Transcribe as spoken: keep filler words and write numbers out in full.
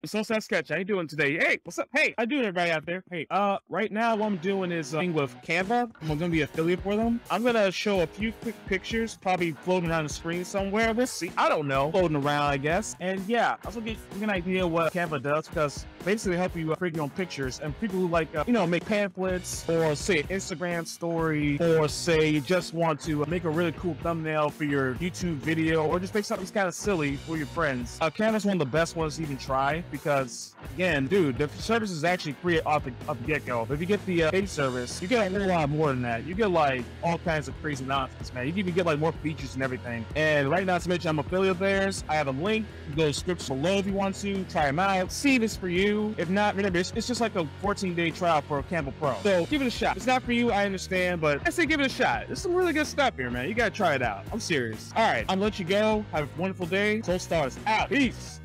What's that sketch? How you doing today? Hey, what's up? Hey, how you doing, everybody out there? Hey, uh, right now what I'm doing is uh, with Canva. I'm gonna be affiliate for them. I'm gonna show a few quick pictures, probably floating around the screen somewhere. Let's see. I don't know. Floating around, I guess. And yeah, I was gonna get an idea what Canva does, because basically help you uh, create your own pictures. And people who like, uh, you know, make pamphlets or say an Instagram story, or say you just want to uh, make a really cool thumbnail for your YouTube video, or just make something that's kind of silly for your friends. Uh, Canva's one of the best ones to even try. Because again, dude, the service is actually free off the, off the get-go. But if you get the uh, paid service, you get a lot more than that. You get like all kinds of crazy nonsense, man. You can even get like more features and everything. And right now, to mention, I'm affiliate of theirs. I have a link. You go to scripts below if you want to try them out. See if it's for you. If not, remember, it's, it's just like a fourteen day trial for Canva Pro. So give it a shot. If it's not for you, I understand, but I say give it a shot. It's some really good stuff here, man. You gotta try it out. I'm serious. All right, I'm gonna let you go. Have a wonderful day. Soul Stars out. Peace.